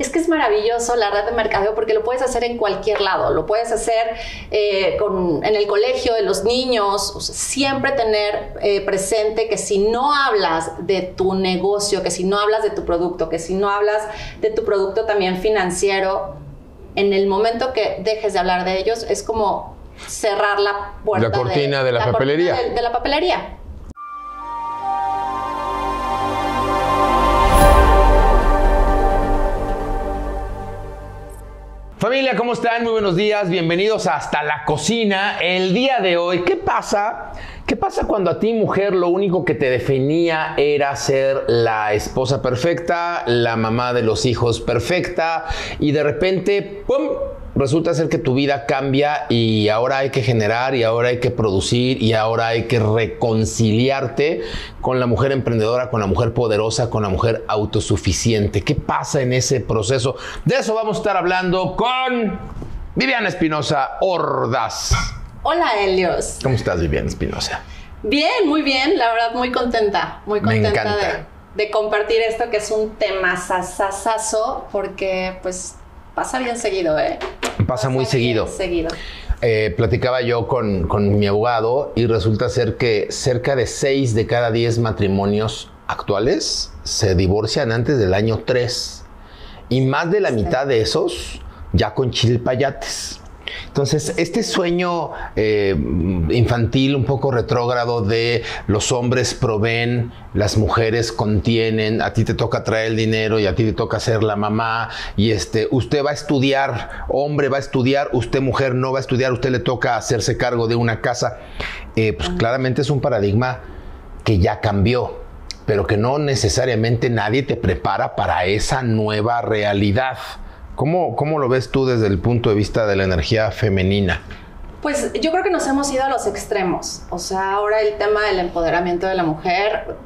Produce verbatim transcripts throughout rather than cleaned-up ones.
Es que es maravilloso la red de mercadeo porque lo puedes hacer en cualquier lado. Lo puedes hacer eh, con, en el colegio de los niños. O sea, siempre tener eh, presente que si no hablas de tu negocio, que si no hablas de tu producto, que si no hablas de tu producto también financiero, en el momento que dejes de hablar de ellos es como cerrar la puerta. La cortina de, de la, la papelería. De, de la papelería. Familia, ¿cómo están? Muy buenos días, bienvenidos a Hasta la Cocina. El día de hoy, ¿qué pasa? ¿Qué pasa cuando a ti, mujer, lo único que te definía era ser la esposa perfecta, la mamá de los hijos perfecta, y de repente, ¡pum!, resulta ser que tu vida cambia y ahora hay que generar, y ahora hay que producir, y ahora hay que reconciliarte con la mujer emprendedora, con la mujer poderosa, con la mujer autosuficiente? ¿Qué pasa en ese proceso? De eso vamos a estar hablando con Viviana Espinosa Ordaz. Hola, Elios. ¿Cómo estás, Viviana Espinosa? Bien, muy bien. La verdad, muy contenta. Muy contenta. Me encanta. De, de compartir esto, que es un tema sasasazo, porque pues pasa bien seguido, ¿eh? Pasa, Pasa muy seguido. seguido. Eh, platicaba yo con, con mi abogado y resulta ser que cerca de seis de cada diez matrimonios actuales se divorcian antes del año tres. Y más de la sí. mitad de esos ya con chilpayates. Entonces, este sueño eh, infantil, un poco retrógrado, de los hombres proveen, las mujeres contienen, a ti te toca traer el dinero y a ti te toca ser la mamá, y este, usted va a estudiar, hombre va a estudiar, usted mujer no va a estudiar, usted le toca hacerse cargo de una casa. Eh, pues claramente es un paradigma que ya cambió, pero que no necesariamente nadie te prepara para esa nueva realidad. ¿Cómo, ¿Cómo lo ves tú desde el punto de vista de la energía femenina? Pues yo creo que nos hemos ido a los extremos. O sea, ahora el tema del empoderamiento de la mujer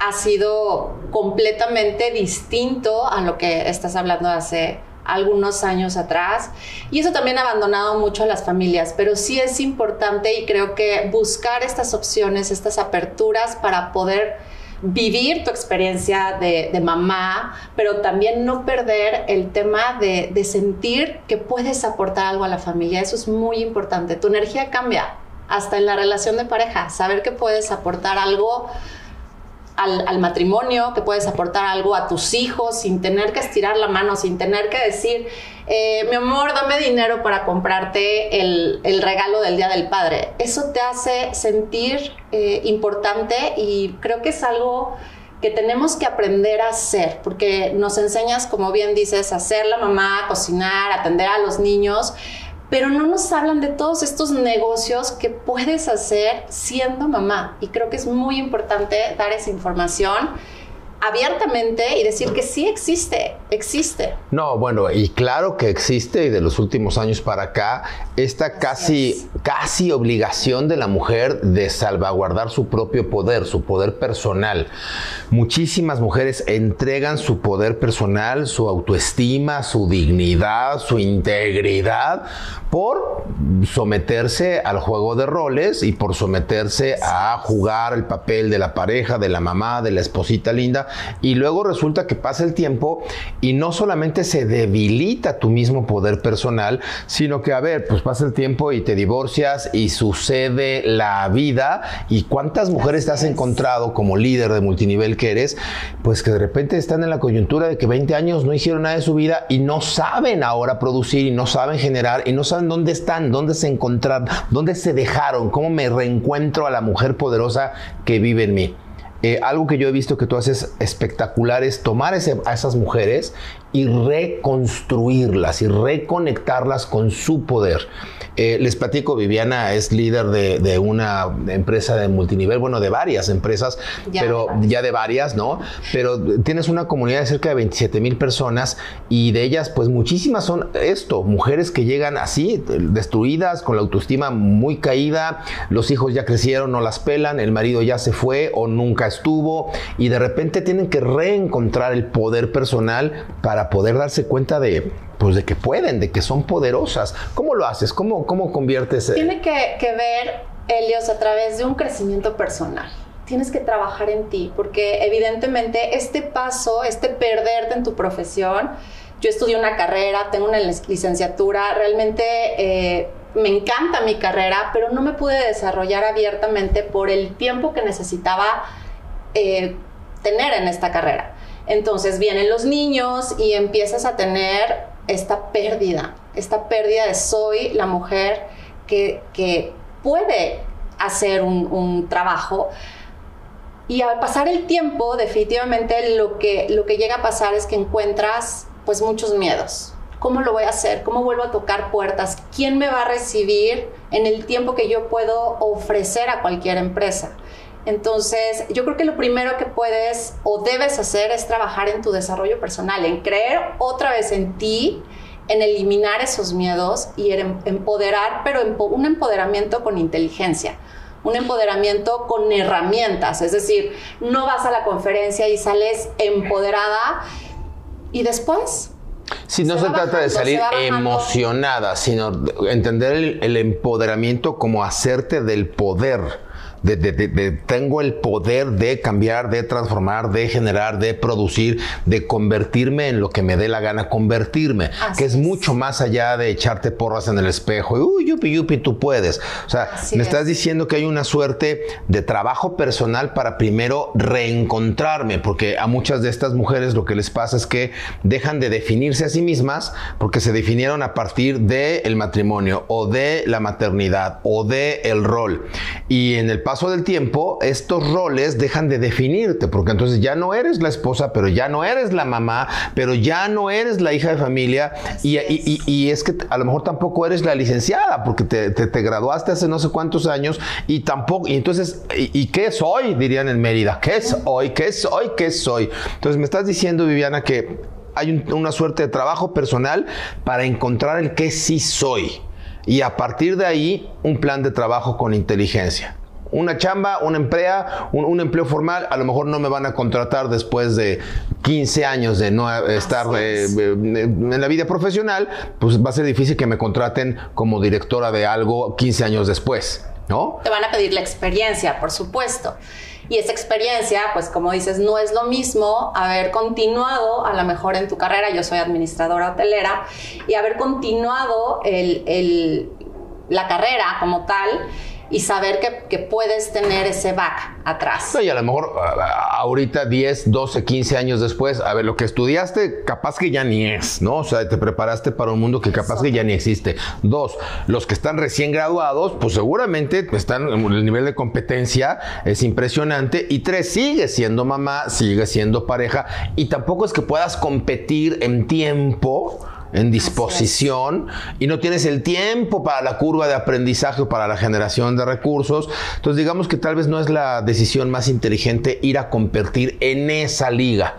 ha sido completamente distinto a lo que estás hablando de hace algunos años atrás. Y eso también ha abandonado mucho a las familias. Pero sí es importante, y creo que buscar estas opciones, estas aperturas para poder vivir tu experiencia de, de mamá, pero también no perder el tema de, de sentir que puedes aportar algo a la familia. Eso es muy importante. Tu energía cambia hasta en la relación de pareja. Saber que puedes aportar algo al, al matrimonio, que puedes aportar algo a tus hijos sin tener que estirar la mano, sin tener que decir, eh, mi amor, dame dinero para comprarte el, el regalo del Día del Padre. Eso te hace sentir eh, importante, y creo que es algo que tenemos que aprender a hacer, porque nos enseñas, como bien dices, a ser la mamá, a cocinar, a atender a los niños, pero no nos hablan de todos estos negocios que puedes hacer siendo mamá. Y creo que es muy importante dar esa información abiertamente y decir que sí existe, existe. No, bueno, y claro que existe, y de los últimos años para acá, esta casi, casi obligación de la mujer de salvaguardar su propio poder, su poder personal. Muchísimas mujeres entregan su poder personal, su autoestima, su dignidad, su integridad, por someterse al juego de roles y por someterse a jugar el papel de la pareja, de la mamá, de la esposita linda. Y luego resulta que pasa el tiempo y no solamente se debilita tu mismo poder personal, sino que, a ver, pues pasa el tiempo y te divorcias y sucede la vida. ¿Y cuántas mujeres te has encontrado como líder de multinivel que eres? Pues que de repente están en la coyuntura de que veinte años no hicieron nada de su vida y no saben ahora producir, y no saben generar, y no saben dónde están, dónde se encontraron, dónde se dejaron, cómo me reencuentro a la mujer poderosa que vive en mí. Eh, algo que yo he visto que tú haces espectacular es tomar ese, a esas mujeres y reconstruirlas y reconectarlas con su poder. Eh, les platico, Viviana es líder de, de una empresa de multinivel, bueno, de varias empresas, ya pero de ya de varias, ¿no? Pero tienes una comunidad de cerca de veintisiete mil personas, y de ellas, pues muchísimas son esto, mujeres que llegan así, destruidas, con la autoestima muy caída, los hijos ya crecieron, no las pelan, el marido ya se fue o nunca estuvo, y de repente tienen que reencontrar el poder personal para poder darse cuenta de, pues, de que pueden, de que son poderosas. ¿Cómo lo haces? ¿Cómo, cómo conviertes? Tiene que, que ver, Elios, a través de un crecimiento personal. Tienes que trabajar en ti, porque evidentemente este paso, este perderte en tu profesión, yo estudié una carrera, tengo una licenciatura, realmente eh, me encanta mi carrera, pero no me pude desarrollar abiertamente por el tiempo que necesitaba eh, tener en esta carrera. Entonces vienen los niños y empiezas a tener esta pérdida, esta pérdida de soy la mujer que, que puede hacer un, un trabajo. Y al pasar el tiempo, definitivamente lo que, lo que llega a pasar es que encuentras pues muchos miedos. ¿Cómo lo voy a hacer? ¿Cómo vuelvo a tocar puertas? ¿Quién me va a recibir en el tiempo que yo puedo ofrecer a cualquier empresa? Entonces, yo creo que lo primero que puedes o debes hacer es trabajar en tu desarrollo personal, en creer otra vez en ti, en eliminar esos miedos y en empoderar, pero un empoderamiento con inteligencia. Un empoderamiento con herramientas, es decir, no vas a la conferencia y sales empoderada y después... Si no se trata de salir emocionada, sino entender el, el empoderamiento como hacerte del poder, de, de, de, de tengo el poder de cambiar, de transformar, de generar, de producir, de convertirme en lo que me dé la gana convertirme, que es mucho más allá de echarte porras en el espejo y uy, yupi, yupi, tú puedes. O sea, me estás diciendo que hay una suerte de trabajo personal para primero reencontrarme, porque a muchas de estas mujeres lo que les pasa es que dejan de definirse a sí mismas porque se definieron a partir del matrimonio o de la maternidad o del rol, y en el paso del tiempo estos roles dejan de definirte, porque entonces ya no eres la esposa, pero ya no eres la mamá, pero ya no eres la hija de familia, y, y, y, y es que a lo mejor tampoco eres la licenciada porque te, te, te graduaste hace no sé cuántos años y tampoco, y entonces y, ¿y qué soy? Dirían en Mérida, ¿qué soy? ¿qué soy? ¿qué soy? Entonces me estás diciendo, Viviana, que hay un, una suerte de trabajo personal para encontrar el qué sí soy, y a partir de ahí un plan de trabajo con inteligencia. Una chamba, una emplea, un, un empleo formal, a lo mejor no me van a contratar después de quince años de no estar eh, en la vida profesional, pues va a ser difícil que me contraten como directora de algo quince años después, ¿no? Te van a pedir la experiencia, por supuesto. Y esa experiencia, pues como dices, no es lo mismo haber continuado a lo mejor en tu carrera, yo soy administradora hotelera, y haber continuado el, el, la carrera como tal, y saber que, que puedes tener ese back atrás. No, y a lo mejor ahorita diez, doce, quince años después, a ver, lo que estudiaste capaz que ya ni es, ¿no? O sea, te preparaste para un mundo que capaz Eso. que ya ni existe. Dos, los que están recién graduados, pues seguramente están, el nivel de competencia es impresionante. Y tres, sigues siendo mamá, sigues siendo pareja, y tampoco es que puedas competir en tiempo, en disposición, y no tienes el tiempo para la curva de aprendizaje o para la generación de recursos. Entonces digamos que tal vez no es la decisión más inteligente ir a competir en esa liga.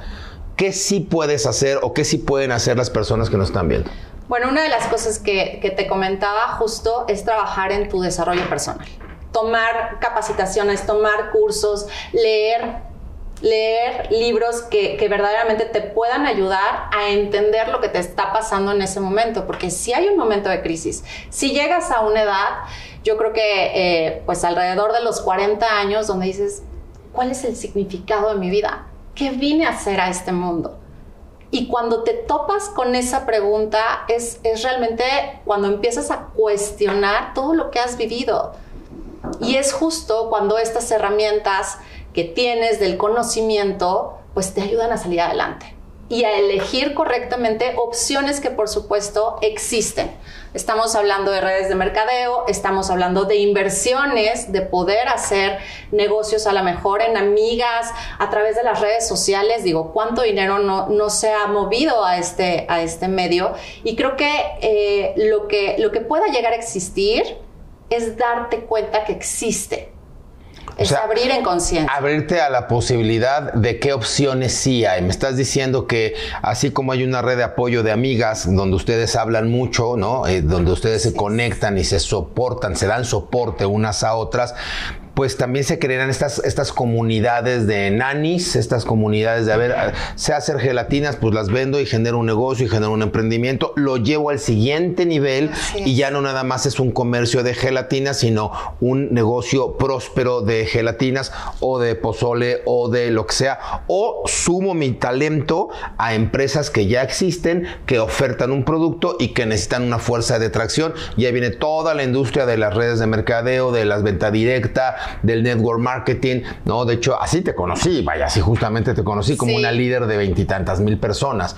¿Qué sí puedes hacer o qué sí pueden hacer las personas que nos están viendo? Bueno, una de las cosas que, que te comentaba justo es trabajar en tu desarrollo personal. Tomar capacitaciones, tomar cursos, leer leer libros que, que verdaderamente te puedan ayudar a entender lo que te está pasando en ese momento, porque si hay un momento de crisis, si llegas a una edad, yo creo que eh, pues alrededor de los cuarenta años, donde dices, ¿cuál es el significado de mi vida? ¿Qué vine a hacer a este mundo? Y cuando te topas con esa pregunta, es, es realmente cuando empiezas a cuestionar todo lo que has vivido. Y es justo cuando estas herramientas que tienes del conocimiento, pues te ayudan a salir adelante y a elegir correctamente opciones que por supuesto existen. Estamos hablando de redes de mercadeo, estamos hablando de inversiones, de poder hacer negocios a lo mejor en amigas, a través de las redes sociales. Digo, ¿cuánto dinero no, no se ha movido a este, a este medio? Y creo que, eh, lo que lo que pueda llegar a existir es darte cuenta que existe. Es, o sea, abrir en conciencia. Abrirte a la posibilidad de qué opciones sí hay. Me estás diciendo que así como hay una red de apoyo de amigas donde ustedes hablan mucho, ¿no? Eh, donde ustedes sí. se conectan y se soportan, se dan soporte unas a otras. pues también se crearán estas, estas comunidades de nanis, estas comunidades de, a ver, sé hacer gelatinas, pues las vendo y genero un negocio y genero un emprendimiento, lo llevo al siguiente nivel y ya no nada más es un comercio de gelatinas, sino un negocio próspero de gelatinas o de pozole o de lo que sea, o sumo mi talento a empresas que ya existen, que ofertan un producto y que necesitan una fuerza de tracción, y ahí viene toda la industria de las redes de mercadeo, de las ventas directas, del network marketing, ¿no? De hecho, así te conocí, vaya, así justamente te conocí como sí. una líder de veintitantas mil personas.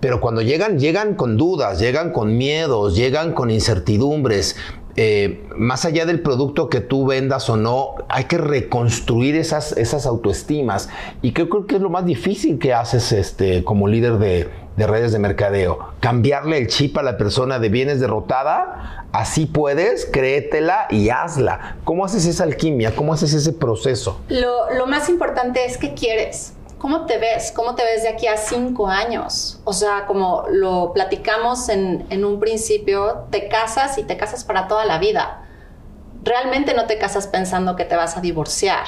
Pero cuando llegan, llegan con dudas, llegan con miedos, llegan con incertidumbres. Eh, más allá del producto que tú vendas o no, hay que reconstruir esas, esas autoestimas. Y creo, creo que es lo más difícil que haces este, como líder de, de redes de mercadeo. Cambiarle el chip a la persona de vienes derrotada, así puedes, créetela y hazla. ¿Cómo haces esa alquimia? ¿Cómo haces ese proceso? Lo, lo más importante es qué quieres. ¿Cómo te ves? ¿Cómo te ves de aquí a cinco años? O sea, como lo platicamos en, en un principio, te casas y te casas para toda la vida. Realmente no te casas pensando que te vas a divorciar.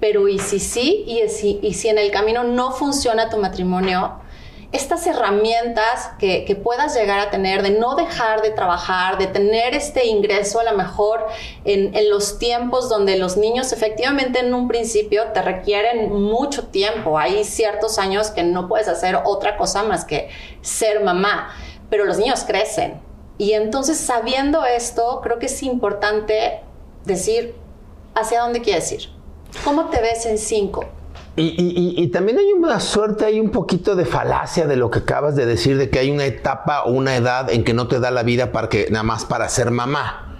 Pero y si sí, y si, y si en el camino no funciona tu matrimonio, estas herramientas que, que puedas llegar a tener, de no dejar de trabajar, de tener este ingreso a lo mejor en, en los tiempos donde los niños efectivamente en un principio te requieren mucho tiempo. Hay ciertos años que no puedes hacer otra cosa más que ser mamá, pero los niños crecen. Y entonces, sabiendo esto, creo que es importante decir hacia dónde quieres ir. ¿Cómo te ves en cinco? Y, y, y también hay una suerte, hay un poquito de falacia de lo que acabas de decir, de que hay una etapa o una edad en que no te da la vida para que, nada más para ser mamá.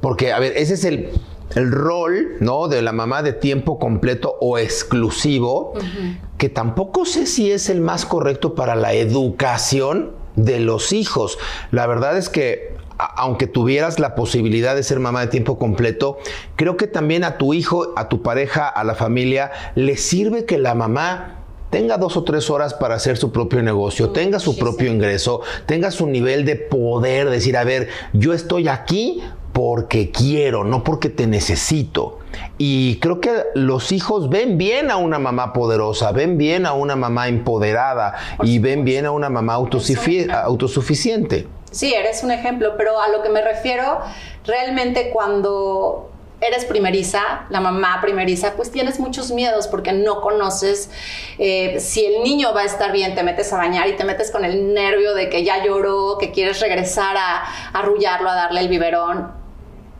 Porque, a ver, ese es el, el rol, ¿no?, de la mamá de tiempo completo o exclusivo, uh-huh. que tampoco sé si es el más correcto para la educación de los hijos. La verdad es que, aunque tuvieras la posibilidad de ser mamá de tiempo completo, creo que también a tu hijo, a tu pareja, a la familia, le sirve que la mamá tenga dos o tres horas para hacer su propio negocio, tenga su propio ingreso, tenga su nivel de poder, decir, a ver, yo estoy aquí porque quiero, no porque te necesito. Y creo que los hijos ven bien a una mamá poderosa, ven bien a una mamá empoderada y ven bien a una mamá autosufic- autosuficiente. Sí, eres un ejemplo, pero a lo que me refiero, realmente cuando eres primeriza, la mamá primeriza, pues tienes muchos miedos porque no conoces eh, si el niño va a estar bien. Te metes a bañar y te metes con el nervio de que ya lloró, que quieres regresar a, a arrullarlo, a darle el biberón.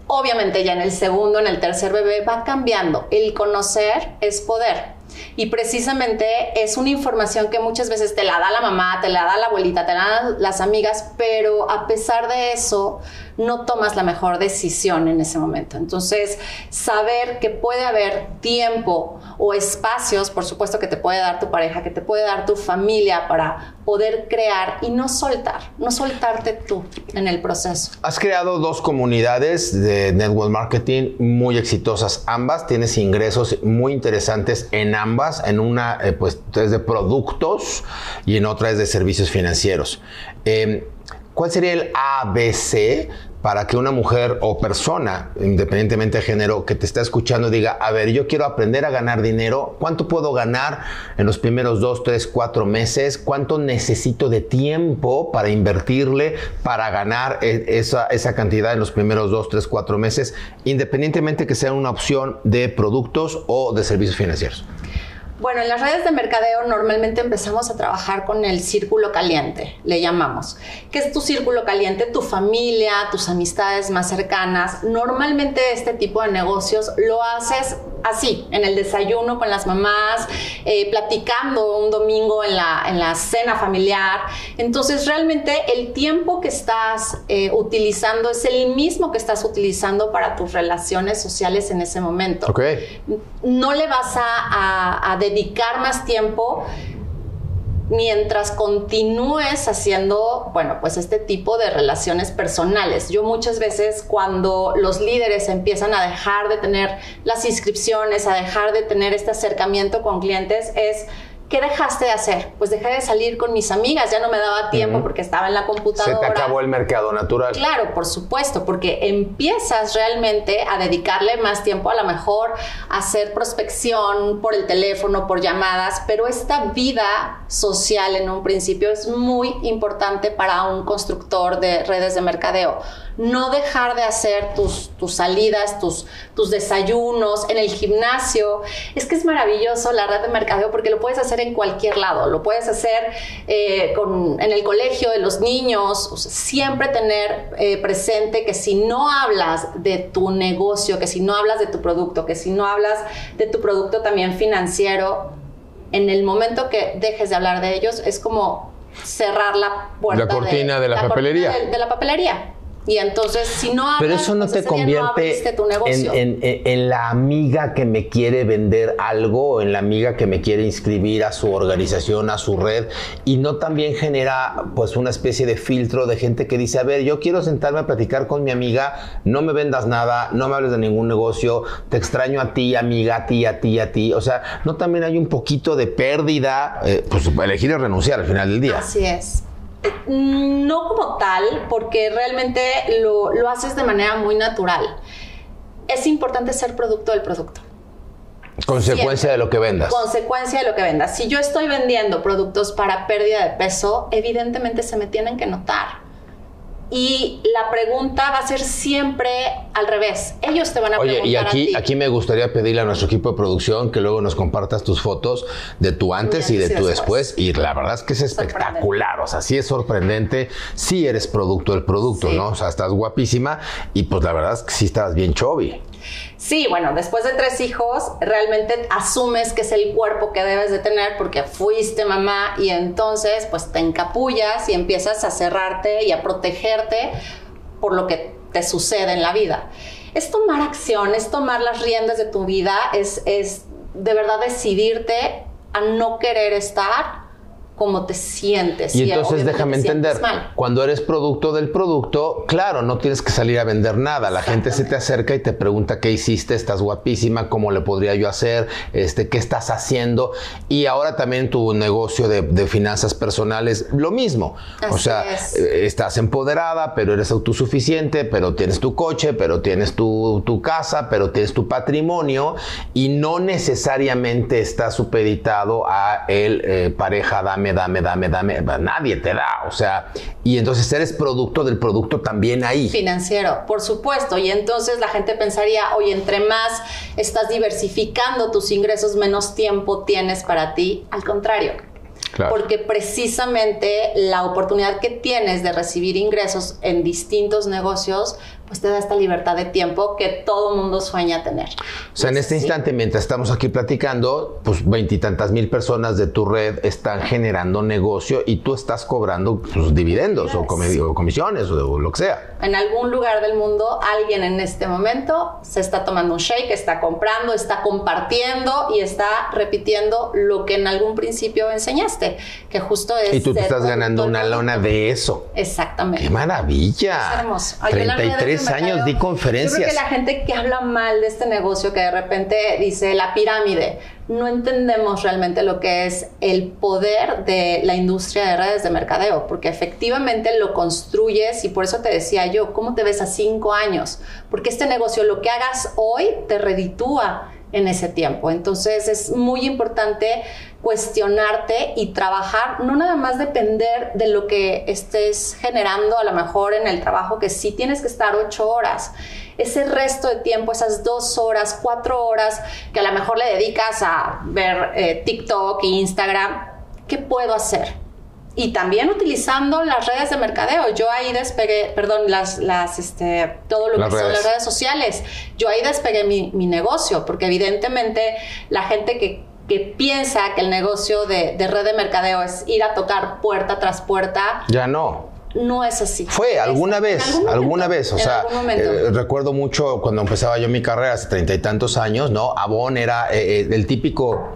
Obviamente ya en el segundo, en el tercer bebé va cambiando. El conocer es poder. Y precisamente es una información que muchas veces te la da la mamá, te la da la abuelita, te la dan las amigas, pero a pesar de eso no tomas la mejor decisión en ese momento. Entonces, saber que puede haber tiempo o espacios, por supuesto, que te puede dar tu pareja, que te puede dar tu familia para poder crear y no soltar, no soltarte tú en el proceso. Has creado dos comunidades de network marketing muy exitosas. Ambas tienes ingresos muy interesantes en ambas. En una eh, pues es de productos y en otra es de servicios financieros. Eh, ¿Cuál sería el A B C para que una mujer o persona, independientemente de género, que te está escuchando diga, a ver, yo quiero aprender a ganar dinero? ¿Cuánto puedo ganar en los primeros dos, tres, cuatro meses? ¿Cuánto necesito de tiempo para invertirle para ganar esa, esa cantidad en los primeros dos, tres, cuatro meses? Independientemente que sea una opción de productos o de servicios financieros. Bueno, en las redes de mercadeo normalmente empezamos a trabajar con el círculo caliente, le llamamos. ¿Qué es tu círculo caliente? Tu familia, tus amistades más cercanas. Normalmente este tipo de negocios lo haces así, en el desayuno con las mamás, eh, platicando un domingo en la, en la cena familiar. Entonces, realmente el tiempo que estás eh, utilizando es el mismo que estás utilizando para tus relaciones sociales en ese momento. Okay. No le vas a, a, a dedicar más tiempo mientras continúes haciendo, bueno, pues este tipo de relaciones personales. Yo muchas veces, cuando los líderes empiezan a dejar de tener las inscripciones, a dejar de tener este acercamiento con clientes, es ¿Qué dejaste de hacer? Pues dejé de salir con mis amigas, ya no me daba tiempo uh-huh. porque estaba en la computadora. Se te acabó el mercado natural. Claro, por supuesto, porque empiezas realmente a dedicarle más tiempo, a lo mejor a hacer prospección por el teléfono, por llamadas, pero esta vida social en un principio es muy importante para un constructor de redes de mercadeo. No dejar de hacer tus, tus salidas, tus, tus desayunos, en el gimnasio. Es que es maravilloso la red de mercadeo porque lo puedes hacer en cualquier lado. Lo puedes hacer eh, con, en el colegio de los niños. O sea, siempre tener eh, presente que si no hablas de tu negocio, que si no hablas de tu producto, que si no hablas de tu producto también financiero, en el momento que dejes de hablar de ellos es como cerrar la puerta. La cortina de, de, la, la, papelería. Cortina de, de la papelería. Y entonces, si no hablas, pero eso no te convierte no tu negocio. En, en, en la amiga que me quiere vender algo, en la amiga que me quiere inscribir a su organización, a su red, y no también genera pues una especie de filtro de gente que dice, a ver, yo quiero sentarme a platicar con mi amiga, no me vendas nada, no me hables de ningún negocio, te extraño a ti, amiga, a ti, a ti, a ti. O sea, ¿no también hay un poquito de pérdida? Eh, pues elegir es renunciar al final del día. Así es. No como tal, porque realmente lo, lo haces de manera muy natural. Es importante ser producto del producto. Consecuencia Siempre. de lo que vendas. Consecuencia de lo que vendas. Si yo estoy vendiendo productos para pérdida de peso, evidentemente se me tienen que notar. Y la pregunta va a ser siempre al revés. Ellos te van a Oye, preguntar. Oye, y aquí, a ti. aquí me gustaría pedirle a nuestro equipo de producción que luego nos compartas tus fotos de tu antes y de tu después. Y la verdad es que es espectacular. O sea, sí es sorprendente. Sí eres producto del producto, sí. ¿no? O sea, estás guapísima y pues la verdad es que sí estás bien chubby. Sí, bueno, después de tres hijos, realmente asumes que es el cuerpo que debes de tener porque fuiste mamá y entonces pues te encapullas y empiezas a cerrarte y a protegerte por lo que te sucede en la vida. Es tomar acción, es tomar las riendas de tu vida, es, es de verdad decidirte a no querer estar cómo te sientes. Y, y entonces déjame entender, cuando eres producto del producto, claro, no tienes que salir a vender nada. La gente se te acerca y te pregunta qué hiciste, estás guapísima, cómo le podría yo hacer, este, qué estás haciendo. Y ahora también tu negocio de, de finanzas personales, lo mismo. Así o sea, es. Estás empoderada, pero eres autosuficiente, pero tienes tu coche, pero tienes tu, tu casa, pero tienes tu patrimonio y no necesariamente estás supeditado a el eh, pareja, dame dame, dame, dame, nadie te da, o sea, y entonces eres producto del producto también ahí. Financiero, por supuesto, y entonces la gente pensaría, oye, entre más estás diversificando tus ingresos, menos tiempo tienes para ti, al contrario. Claro. Porque precisamente la oportunidad que tienes de recibir ingresos en distintos negocios, pues te da esta libertad de tiempo que todo mundo sueña tener. O sea, en este ¿sí? instante, mientras estamos aquí platicando, pues veintitantas mil personas de tu red están generando negocio y tú estás cobrando pues, dividendos o, comi o comisiones o, o lo que sea. En algún lugar del mundo, alguien en este momento se está tomando un shake, está comprando, está compartiendo y está repitiendo lo que en algún principio enseñaste, que justo es... Y tú te estás ganando una lona de eso. Exactamente. ¡Qué maravilla! Es hermoso. Ay, treinta y tres años di conferencias. Yo creo que la gente que habla mal de este negocio, que de repente dice la pirámide, no entendemos realmente lo que es el poder de la industria de redes de mercadeo, porque efectivamente lo construyes y por eso te decía yo, ¿cómo te ves a cinco años? Porque este negocio, lo que hagas hoy, te reditúa en ese tiempo. Entonces es muy importante cuestionarte y trabajar, no nada más depender de lo que estés generando a lo mejor en el trabajo, que sí tienes que estar ocho horas. Ese resto de tiempo, esas dos horas, cuatro horas que a lo mejor le dedicas a ver eh, TikTok e Instagram, ¿qué puedo hacer? Y también utilizando las redes de mercadeo. Yo ahí despegué, perdón, las, las, este, todo lo las que redes. son las redes sociales. Yo ahí despegué mi, mi negocio, porque evidentemente la gente que, que piensa que el negocio de, de red de mercadeo es ir a tocar puerta tras puerta. Ya no. No es así. Fue alguna vez, momento, alguna vez, o sea, eh, recuerdo mucho cuando empezaba yo mi carrera hace treinta y tantos años, ¿no? Avon era eh, el típico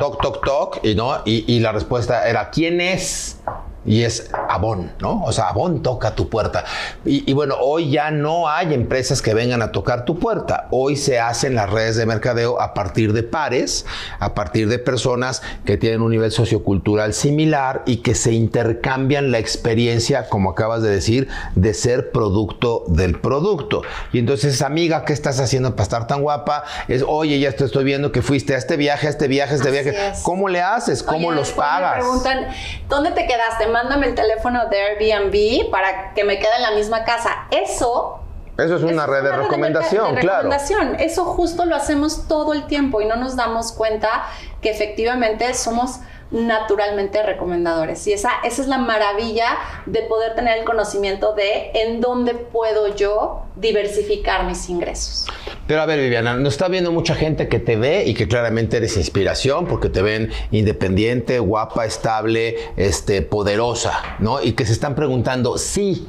toc, toc, toc, y, ¿no? y, y la respuesta era, ¿quién es? y es Avon, ¿no? O sea, Avon toca tu puerta. Y, y bueno, hoy ya no hay empresas que vengan a tocar tu puerta. Hoy se hacen las redes de mercadeo a partir de pares, a partir de personas que tienen un nivel sociocultural similar y que se intercambian la experiencia, como acabas de decir, de ser producto del producto. Y entonces, amiga, ¿qué estás haciendo para estar tan guapa? Es, oye, ya te estoy viendo que fuiste a este viaje, a este viaje, a este Así viaje. Es. ¿Cómo le haces? ¿Cómo oye, los pagas? Me preguntan, ¿dónde te quedaste? Mándame el teléfono de Airbnb para que me quede en la misma casa. Eso... Eso es una, es red, una de red de recomendación, de recomendación. Claro. Eso justo lo hacemos todo el tiempo y no nos damos cuenta que efectivamente somos naturalmente recomendadores. Y esa, esa es la maravilla de poder tener el conocimiento de en dónde puedo yo diversificar mis ingresos. Pero a ver, Viviana, nos está viendo mucha gente que te ve y que claramente eres inspiración porque te ven independiente, guapa, estable, este, poderosa, ¿no? Y que se están preguntando, sí,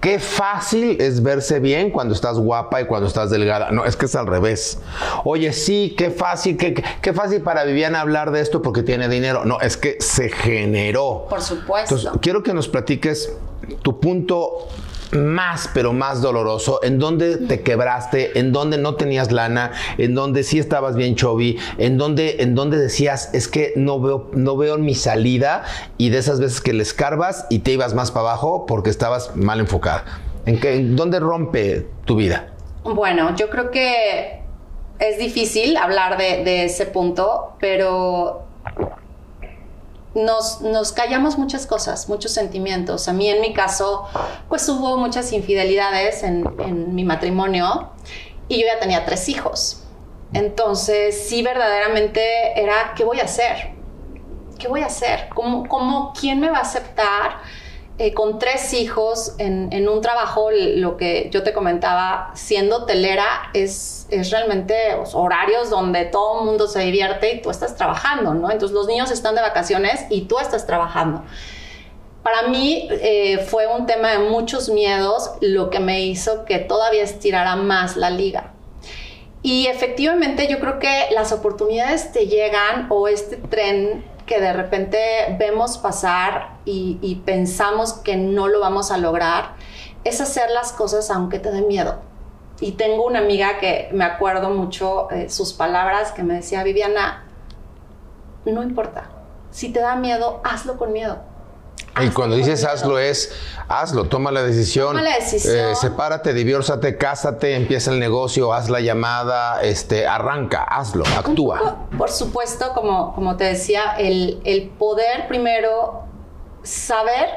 qué fácil es verse bien cuando estás guapa y cuando estás delgada. No, es que es al revés. Oye, sí, qué fácil, qué, qué fácil para Viviana hablar de esto porque tiene dinero. No, es que se generó. Por supuesto. Entonces, quiero que nos platiques tu punto más, pero más doloroso, en donde te quebraste, en donde no tenías lana, en donde sí estabas bien chubby, en donde, en donde decías, es que no veo, no veo mi salida, y de esas veces que le escarbas y te ibas más para abajo porque estabas mal enfocada. ¿En qué, en dónde rompe tu vida? Bueno, yo creo que es difícil hablar de, de ese punto, pero... Nos, nos callamos muchas cosas, muchos sentimientos. A mí, en mi caso, pues hubo muchas infidelidades en, en mi matrimonio y yo ya tenía tres hijos. Entonces, sí, verdaderamente era, ¿qué voy a hacer? ¿Qué voy a hacer? ¿Cómo, cómo, quién me va a aceptar eh, con tres hijos en, en un trabajo? Lo que yo te comentaba, siendo hotelera, es, es realmente los horarios donde todo el mundo se divierte y tú estás trabajando, ¿no? Entonces los niños están de vacaciones y tú estás trabajando. Para mí eh, fue un tema de muchos miedos, lo que me hizo que todavía estirara más la liga. Y efectivamente yo creo que las oportunidades te llegan, o este tren que de repente vemos pasar y, y pensamos que no lo vamos a lograr, es hacer las cosas aunque te dé miedo. Y tengo una amiga que me acuerdo mucho eh, sus palabras, que me decía, Viviana, no importa, si te da miedo, hazlo con miedo. Y cuando dices hazlo es, hazlo, toma la decisión, toma la decisión. Eh, sepárate, diviórzate, cásate, empieza el negocio, haz la llamada, este, arranca, hazlo, actúa. Poco, por supuesto, como, como te decía, el, el poder primero saber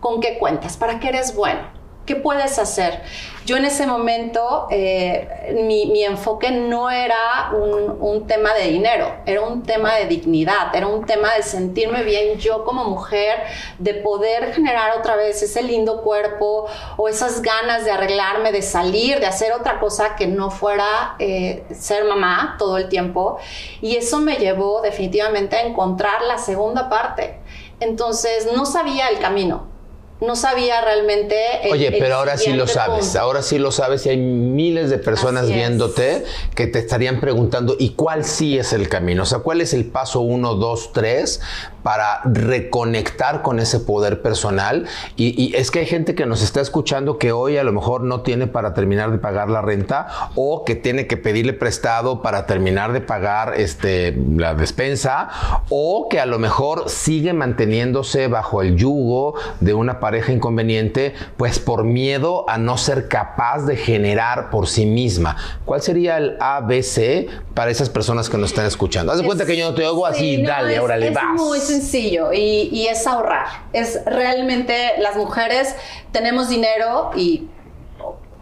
con qué cuentas, para qué eres bueno, qué puedes hacer. Yo en ese momento, eh, mi, mi enfoque no era un, un tema de dinero, era un tema de dignidad, era un tema de sentirme bien yo como mujer, de poder generar otra vez ese lindo cuerpo o esas ganas de arreglarme, de salir, de hacer otra cosa que no fuera eh, ser mamá todo el tiempo. Y eso me llevó definitivamente a encontrar la segunda parte. Entonces no sabía el camino. No sabía realmente el, Oye, pero ahora sí lo sabes, punto. ahora sí lo sabes y hay miles de personas viéndote que te estarían preguntando, ¿y cuál sí es el camino? O sea, ¿cuál es el paso uno, dos, tres para reconectar con ese poder personal? Y, y es que hay gente que nos está escuchando que hoy a lo mejor no tiene para terminar de pagar la renta, o que tiene que pedirle prestado para terminar de pagar este, la despensa, o que a lo mejor sigue manteniéndose bajo el yugo de una pareja inconveniente, pues por miedo a no ser capaz de generar por sí misma. ¿Cuál sería el A B C para esas personas que nos están escuchando? Haz de cuenta que yo no te oigo así, sí, no, dale, es, órale, es vas. Es muy sencillo y, y es ahorrar. Es realmente, las mujeres tenemos dinero y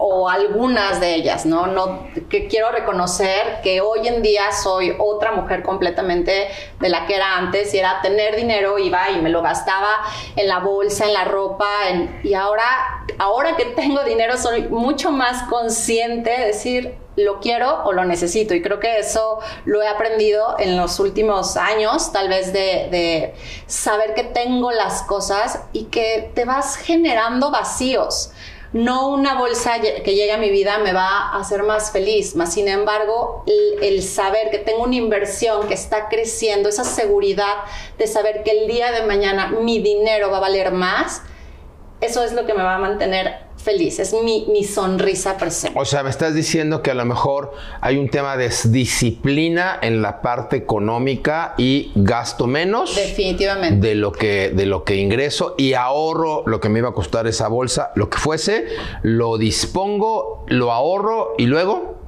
o algunas de ellas, ¿no? No, que quiero reconocer que hoy en día soy otra mujer completamente de la que era antes, y era tener dinero, iba y me lo gastaba en la bolsa, en la ropa, en, y ahora, ahora que tengo dinero soy mucho más consciente de decir, lo quiero o lo necesito, y creo que eso lo he aprendido en los últimos años, tal vez de, de saber que tengo las cosas y que te vas generando vacíos. no una bolsa que llegue a mi vida me va a hacer más feliz, más sin embargo el, el saber que tengo una inversión que está creciendo, esa seguridad de saber que el día de mañana mi dinero va a valer más, eso es lo que me va a mantener feliz, es mi, mi sonrisa personal. O sea, me estás diciendo que a lo mejor hay un tema de disciplina en la parte económica y gasto menos definitivamente de lo que de lo que ingreso y ahorro lo que me iba a costar esa bolsa, lo que fuese, lo dispongo, lo ahorro y luego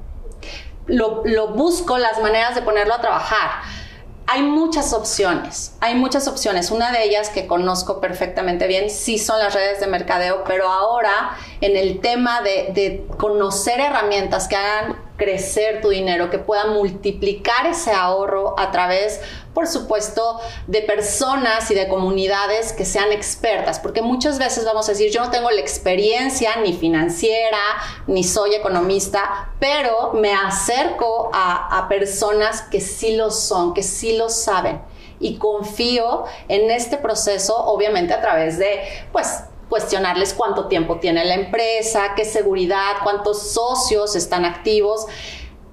lo, lo busco las maneras de ponerlo a trabajar. Hay muchas opciones, hay muchas opciones. Una de ellas que conozco perfectamente bien sí son las redes de mercadeo, pero ahora en el tema de, de conocer herramientas que hagan crecer tu dinero, que puedan multiplicar ese ahorro a través, por supuesto, de personas y de comunidades que sean expertas, porque muchas veces vamos a decir, yo no tengo la experiencia ni financiera, ni soy economista, pero me acerco a, a personas que sí lo son, que sí lo saben, y confío en este proceso, obviamente a través de, pues, cuestionarles cuánto tiempo tiene la empresa, qué seguridad, cuántos socios están activos.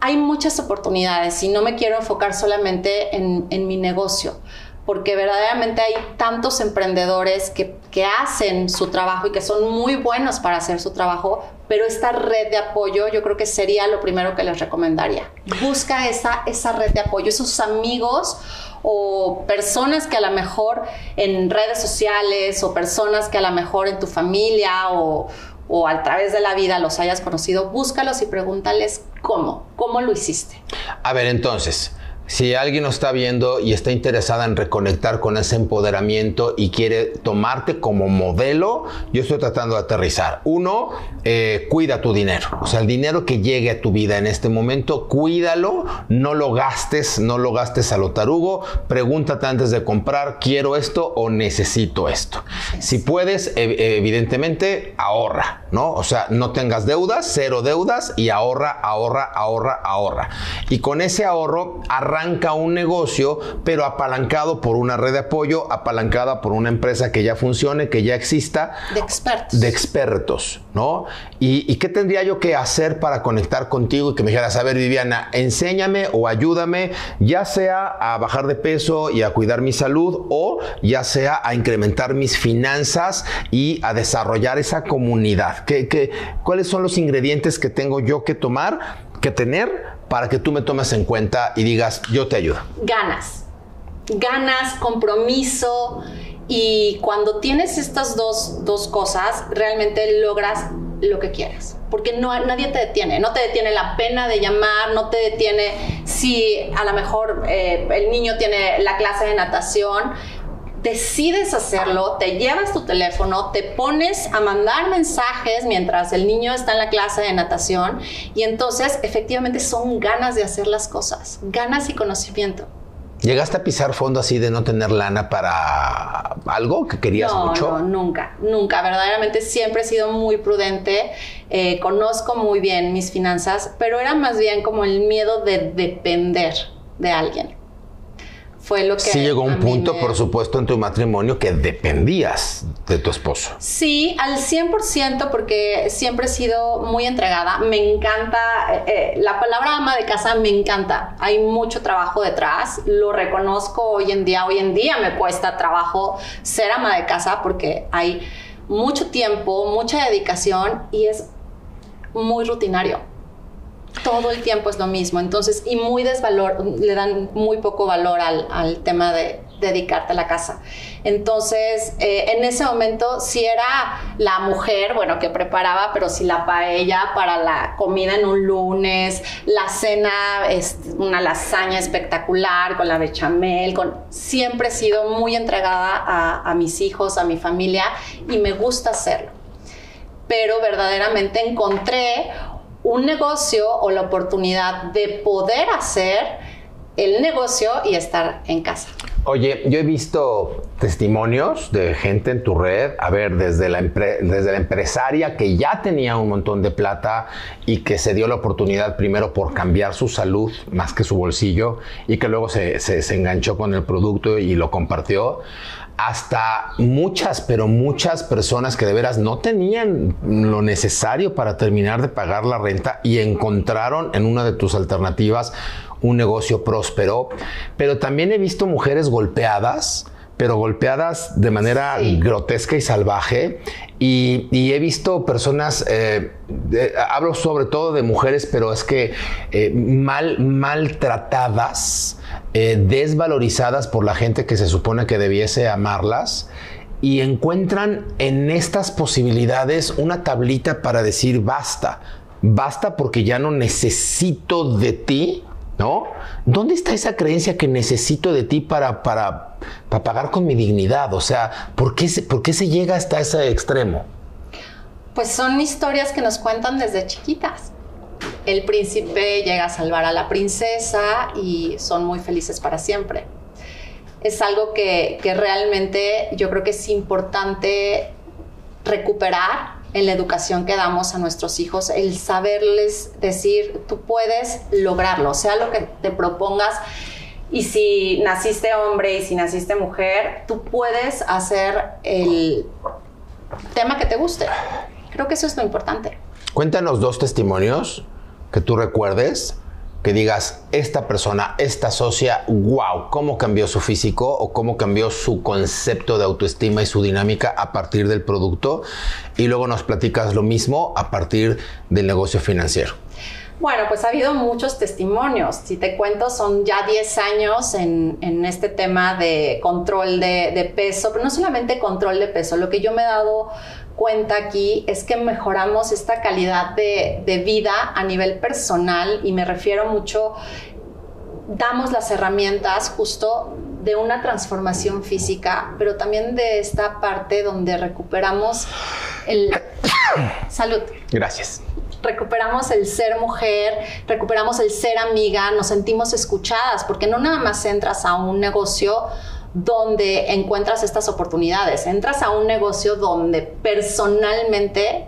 Hay muchas oportunidades y no me quiero enfocar solamente en, en mi negocio, porque verdaderamente hay tantos emprendedores que, que hacen su trabajo y que son muy buenos para hacer su trabajo, pero esta red de apoyo yo creo que sería lo primero que les recomendaría. Busca esa, esa red de apoyo, esos amigos o personas que a lo mejor en redes sociales o personas que a lo mejor en tu familia o, o a través de la vida los hayas conocido, búscalos y pregúntales cómo, cómo lo hiciste. A ver, entonces, si alguien nos está viendo y está interesada en reconectar con ese empoderamiento y quiere tomarte como modelo, yo estoy tratando de aterrizar. Uno, eh, cuida tu dinero. O sea, el dinero que llegue a tu vida en este momento, cuídalo, no lo gastes, no lo gastes a lo tarugo. Pregúntate antes de comprar, ¿quiero esto o necesito esto? Si puedes, evidentemente, ahorra, ¿no? O sea, no tengas deudas, cero deudas y ahorra, ahorra, ahorra, ahorra. Y con ese ahorro, arranca un negocio, pero apalancado por una red de apoyo, apalancada por una empresa que ya funcione, que ya exista. De expertos. De expertos, ¿no? ¿Y, y qué tendría yo que hacer para conectar contigo y que me dijeras, a ver, Viviana, enséñame o ayúdame, ya sea a bajar de peso y a cuidar mi salud o ya sea a incrementar mis finanzas y a desarrollar esa comunidad? ¿Qué, qué, ¿Cuáles son los ingredientes que tengo yo que tomar, que tener para que tú me tomes en cuenta y digas, yo te ayudo? Ganas, ganas, compromiso, y cuando tienes estas dos, dos cosas, realmente logras lo que quieras, porque no, nadie te detiene, no te detiene la pena de llamar, no te detiene si a lo mejor eh, el niño tiene la clase de natación, decides hacerlo, te llevas tu teléfono, te pones a mandar mensajes mientras el niño está en la clase de natación y entonces efectivamente son ganas de hacer las cosas, ganas y conocimiento. ¿Llegaste a pisar fondo así de no tener lana para algo que querías no, mucho? No, nunca, nunca. Verdaderamente siempre he sido muy prudente, eh, conozco muy bien mis finanzas, pero era más bien como el miedo de depender de alguien. Fue lo que sí llegó un punto, me... por supuesto, en tu matrimonio que dependías de tu esposo. Sí, al cien por ciento, porque siempre he sido muy entregada. Me encanta, eh, la palabra ama de casa me encanta. Hay mucho trabajo detrás, lo reconozco hoy en día. Hoy en día me cuesta trabajo ser ama de casa porque hay mucho tiempo, mucha dedicación y es muy rutinario. Todo el tiempo es lo mismo, entonces, y muy desvalor, le dan muy poco valor al, al tema de dedicarte a la casa. Entonces, eh, en ese momento, si era la mujer, bueno, que preparaba, pero si la paella para la comida en un lunes, la cena, es una lasaña espectacular con la bechamel, con... siempre he sido muy entregada a, a mis hijos, a mi familia, y me gusta hacerlo. Pero verdaderamente encontré un negocio o la oportunidad de poder hacer el negocio y estar en casa. Oye, yo he visto testimonios de gente en tu red, a ver, desde la, desde la empresaria que ya tenía un montón de plata y que se dio la oportunidad primero por cambiar su salud más que su bolsillo y que luego se, se, se enganchó con el producto y lo compartió, hasta muchas, pero muchas personas que de veras no tenían lo necesario para terminar de pagar la renta y encontraron en una de tus alternativas un negocio próspero. Pero también he visto mujeres golpeadas, pero golpeadas de manera sí. grotesca y salvaje. Y, y he visto personas, eh, eh, hablo sobre todo de mujeres, pero es que eh, mal, maltratadas, eh, desvalorizadas por la gente que se supone que debiese amarlas, y encuentran en estas posibilidades una tablita para decir basta, basta porque ya no necesito de ti, ¿no? ¿Dónde está esa creencia que necesito de ti para, para, para pagar con mi dignidad? O sea, ¿por qué, se, ¿por qué se llega hasta ese extremo? Pues son historias que nos cuentan desde chiquitas. El príncipe llega a salvar a la princesa y son muy felices para siempre. Es algo que, que realmente yo creo que es importante recuperar en la educación que damos a nuestros hijos, el saberles decir, tú puedes lograrlo, sea lo que te propongas, y si naciste hombre y si naciste mujer, tú puedes hacer el tema que te guste. Creo que eso es lo importante. Cuéntanos dos testimonios que tú recuerdes, que digas, esta persona, esta socia, wow, cómo cambió su físico o cómo cambió su concepto de autoestima y su dinámica a partir del producto, y luego nos platicas lo mismo a partir del negocio financiero. Bueno, pues ha habido muchos testimonios. Si te cuento, son ya diez años en, en este tema de control de, de peso, pero no solamente control de peso. Lo que yo me he dado cuenta aquí es que mejoramos esta calidad de, de vida a nivel personal, y me refiero mucho, damos las herramientas justo de una transformación física, pero también de esta parte donde recuperamos el... Salud. Gracias. Recuperamos el ser mujer, recuperamos el ser amiga, nos sentimos escuchadas, porque no nada más entras a un negocio donde encuentras estas oportunidades, entras a un negocio donde personalmente,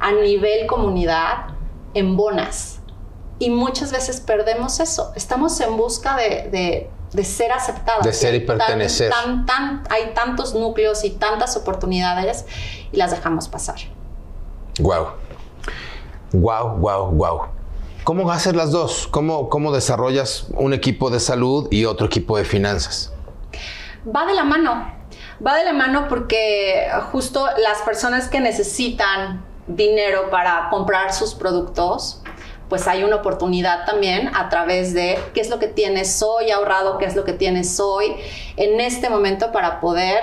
a nivel comunidad, embonas. Y muchas veces perdemos eso. Estamos en busca de, de, de ser aceptadas. De ser y pertenecer. Tan, tan, tan, hay tantos núcleos y tantas oportunidades y las dejamos pasar. Wow. Wow, wow, wow. ¿Cómo haces las dos? ¿Cómo, cómo desarrollas un equipo de salud y otro equipo de finanzas? Va de la mano, va de la mano porque justo las personas que necesitan dinero para comprar sus productos, pues hay una oportunidad también a través de qué es lo que tienes hoy ahorrado, qué es lo que tienes hoy en este momento para poder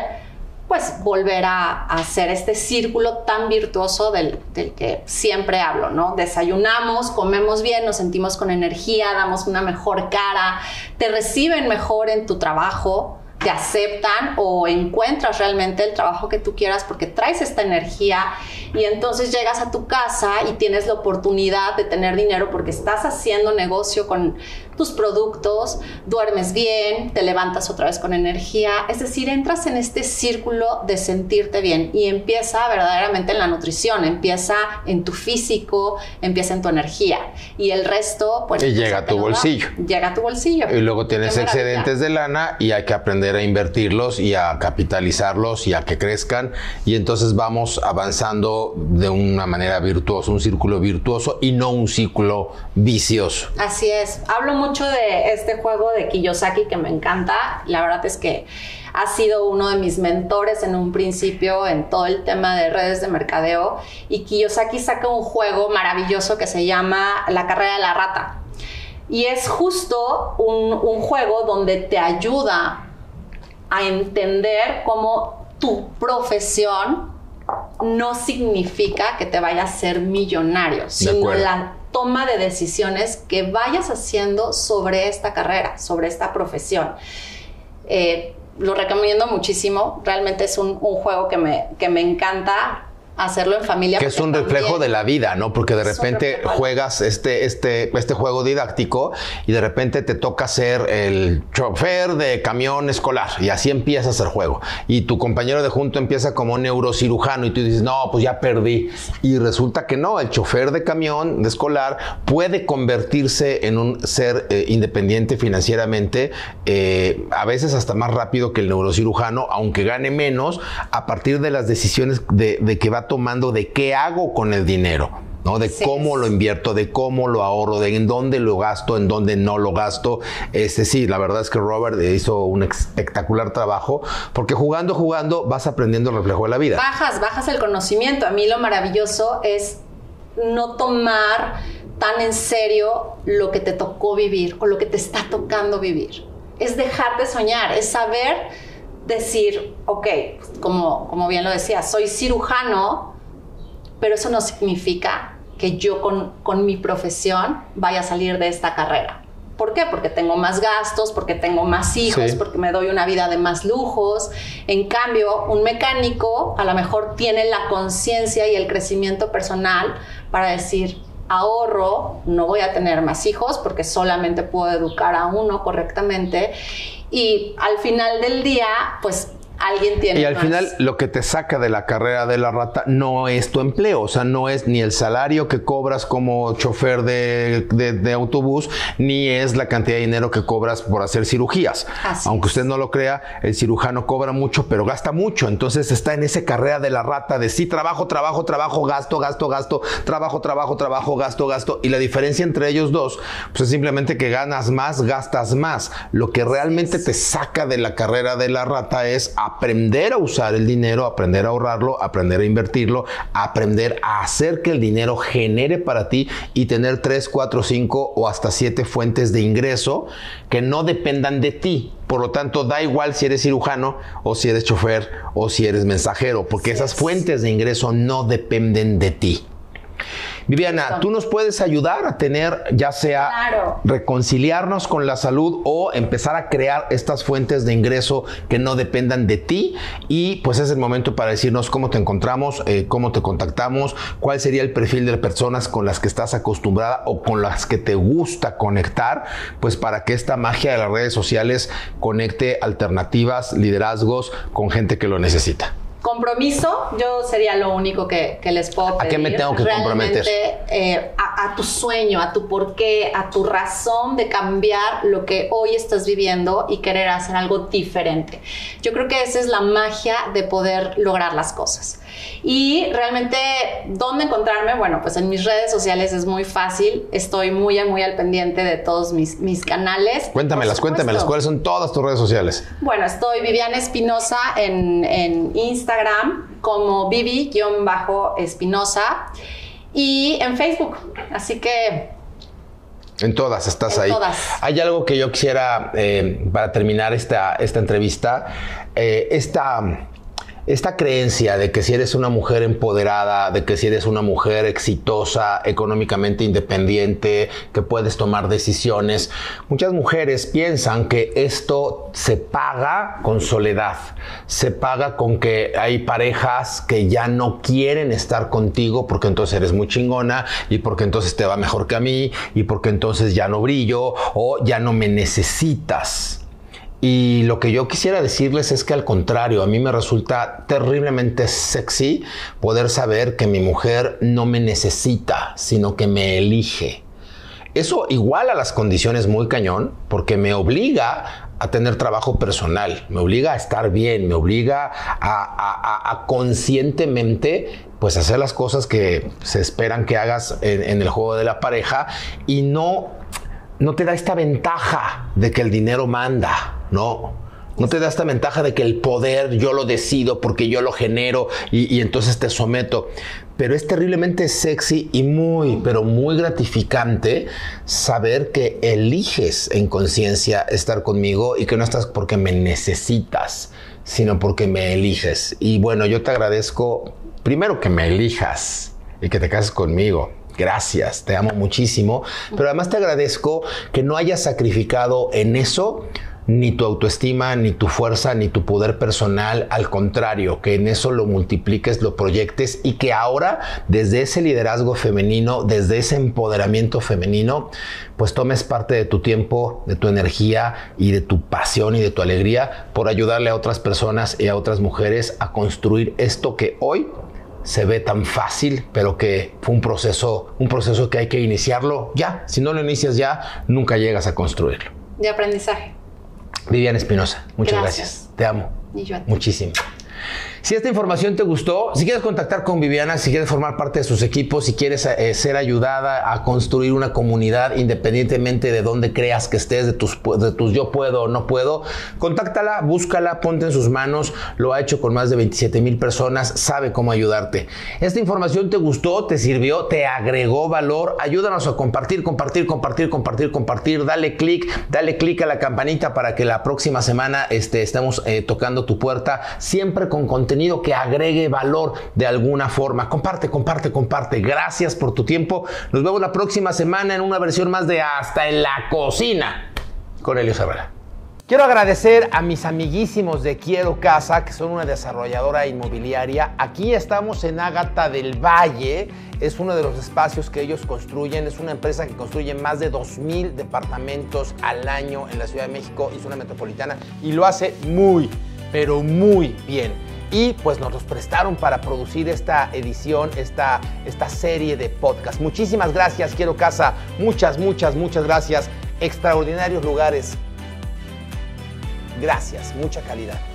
pues volver a, a hacer este círculo tan virtuoso del, del que siempre hablo, ¿no? Desayunamos, comemos bien, nos sentimos con energía, damos una mejor cara, te reciben mejor en tu trabajo, te aceptan o encuentras realmente el trabajo que tú quieras porque traes esta energía, y entonces llegas a tu casa y tienes la oportunidad de tener dinero porque estás haciendo negocio con tus productos, duermes bien, te levantas otra vez con energía, es decir, entras en este círculo de sentirte bien y empieza verdaderamente en la nutrición, empieza en tu físico, empieza en tu energía y el resto pues... Y llega a tu bolsillo. Llega a tu bolsillo. Y luego tienes excedentes de lana y hay que aprender a invertirlos y a capitalizarlos y a que crezcan, y entonces vamos avanzando de una manera virtuosa, un círculo virtuoso y no un círculo vicioso. Así es, hablo mucho de este juego de Kiyosaki que me encanta, la verdad es que ha sido uno de mis mentores en un principio en todo el tema de redes de mercadeo, y Kiyosaki saca un juego maravilloso que se llama La Carrera de la Rata, y es justo un, un juego donde te ayuda a entender cómo tu profesión no significa que te vaya a ser millonario, sino la toma de decisiones que vayas haciendo sobre esta carrera, sobre esta profesión. Eh, lo recomiendo muchísimo, realmente es un, un juego que me, que me encanta. hacerlo en familia. Que es un reflejo de la vida, ¿no? Porque de repente juegas este, este, este juego didáctico y de repente te toca ser el chofer de camión escolar y así empiezas el juego. Y tu compañero de junto empieza como neurocirujano y tú dices, no, pues ya perdí. Y resulta que no, el chofer de camión de escolar puede convertirse en un ser eh, independiente financieramente, eh, a veces hasta más rápido que el neurocirujano, aunque gane menos, a partir de las decisiones de, de que va tomando de qué hago con el dinero, ¿no? De sí, cómo lo invierto, de cómo lo ahorro, de en dónde lo gasto, en dónde no lo gasto. Este, sí, la verdad es que Robert hizo un espectacular trabajo, porque jugando, jugando, vas aprendiendo el reflejo de la vida. Bajas, bajas el conocimiento. A mí lo maravilloso es no tomar tan en serio lo que te tocó vivir o lo que te está tocando vivir. Es dejar de soñar, es saber decir, ok, como, como bien lo decía, soy cirujano, pero eso no significa que yo con, con mi profesión vaya a salir de esta carrera. ¿Por qué? Porque tengo más gastos, porque tengo más hijos, sí, porque me doy una vida de más lujos. En cambio, un mecánico a lo mejor tiene la conciencia y el crecimiento personal para decir, ahorro, no voy a tener más hijos porque solamente puedo educar a uno correctamente. Y al final del día, pues alguien tiene. Y al más. final, lo que te saca de la carrera de la rata no es tu empleo, o sea, no es ni el salario que cobras como chofer de, de, de autobús, ni es la cantidad de dinero que cobras por hacer cirugías. Así Aunque es. usted no lo crea, el cirujano cobra mucho, pero gasta mucho. Entonces está en esa carrera de la rata de sí, trabajo, trabajo, trabajo, gasto, gasto, gasto, trabajo, trabajo, trabajo, gasto, gasto. Y la diferencia entre ellos dos, pues es simplemente que ganas más, gastas más. Lo que realmente te saca de la carrera de la rata es aprender a usar el dinero, aprender a ahorrarlo, aprender a invertirlo, aprender a hacer que el dinero genere para ti y tener tres, cuatro, cinco o hasta siete fuentes de ingreso que no dependan de ti. Por lo tanto, da igual si eres cirujano o si eres chofer o si eres mensajero, porque esas fuentes de ingreso no dependen de ti. Viviana, ¿tú nos puedes ayudar a tener, ya sea claro. reconciliarnos con la salud o empezar a crear estas fuentes de ingreso que no dependan de ti? Y pues es el momento para decirnos cómo te encontramos, eh, cómo te contactamos, cuál sería el perfil de personas con las que estás acostumbrada o con las que te gusta conectar, pues para que esta magia de las redes sociales conecte alternativas, liderazgos con gente que lo necesita. Compromiso, yo sería lo único que, que les puedo pedir. ¿A qué me tengo que comprometer? Realmente, eh, a, a tu sueño, a tu porqué, a tu razón de cambiar lo que hoy estás viviendo y querer hacer algo diferente. Yo creo que esa es la magia de poder lograr las cosas. Y realmente, ¿dónde encontrarme? Bueno, pues en mis redes sociales es muy fácil. Estoy muy, muy al pendiente de todos mis, mis canales. Cuéntamelas, cuéntamelas. ¿Cuáles son todas tus redes sociales? Bueno, estoy Viviana Espinosa en, en Instagram. Instagram como Vivi-Espinosa y en Facebook, así que en todas estás en ahí. Todas. Hay algo que yo quisiera eh, para terminar esta, esta entrevista, eh, esta, esta creencia de que si eres una mujer empoderada, de que si eres una mujer exitosa, económicamente independiente, que puedes tomar decisiones, muchas mujeres piensan que esto se paga con soledad, se paga con que hay parejas que ya no quieren estar contigo porque entonces eres muy chingona y porque entonces te va mejor que a mí y porque entonces ya no brillo o ya no me necesitas. Y lo que yo quisiera decirles es que al contrario, a mí me resulta terriblemente sexy poder saber que mi mujer no me necesita, sino que me elige. Eso iguala las condiciones muy cañón, porque me obliga a tener trabajo personal, me obliga a estar bien, me obliga a, a, a, a conscientemente pues hacer las cosas que se esperan que hagas en, en el juego de la pareja y no, no te da esta ventaja de que el dinero manda, ¿no? No te da esta ventaja de que el poder yo lo decido porque yo lo genero y, y entonces te someto. Pero es terriblemente sexy y muy, pero muy gratificante saber que eliges en conciencia estar conmigo y que no estás porque me necesitas, sino porque me eliges. Y bueno, yo te agradezco primero que me elijas y que te cases conmigo. Gracias, te amo muchísimo. Pero además te agradezco que no hayas sacrificado en eso ni tu autoestima, ni tu fuerza, ni tu poder personal. Al contrario, que en eso lo multipliques, lo proyectes y que ahora desde ese liderazgo femenino, desde ese empoderamiento femenino, pues tomes parte de tu tiempo, de tu energía y de tu pasión y de tu alegría por ayudarle a otras personas y a otras mujeres a construir esto que hoy se ve tan fácil, pero que fue un proceso, un proceso que hay que iniciarlo ya. Si no lo inicias ya, nunca llegas a construirlo. De aprendizaje. Viviana Espinosa, muchas gracias. gracias. Te amo. Y yo a ti. Muchísimo. Si esta información te gustó, si quieres contactar con Viviana, si quieres formar parte de sus equipos, si quieres eh, ser ayudada a construir una comunidad independientemente de dónde creas que estés, de tus, de tus yo puedo o no puedo, contáctala, búscala, ponte en sus manos. Lo ha hecho con más de veintisiete mil personas, sabe cómo ayudarte. Esta información te gustó, te sirvió, te agregó valor. Ayúdanos a compartir, compartir, compartir, compartir, compartir. Dale click, dale click a la campanita para que la próxima semana este, estemos eh, tocando tu puerta, siempre con contenido que agregue valor de alguna forma. Comparte, comparte, comparte. Gracias por tu tiempo. Nos vemos la próxima semana en una versión más de Hasta en la Cocina con Elio. Quiero agradecer a mis amiguísimos de Quiero Casa, que son una desarrolladora inmobiliaria. Aquí estamos en Ágata del Valle. Es uno de los espacios que ellos construyen. Es una empresa que construye más de dos mil departamentos al año en la Ciudad de México y zona metropolitana. Y lo hace muy, pero muy bien. Y pues nos los prestaron para producir esta edición, esta, esta serie de podcast. Muchísimas gracias, Quiero Casa. Muchas, muchas, muchas gracias. Extraordinarios lugares. Gracias, mucha calidad.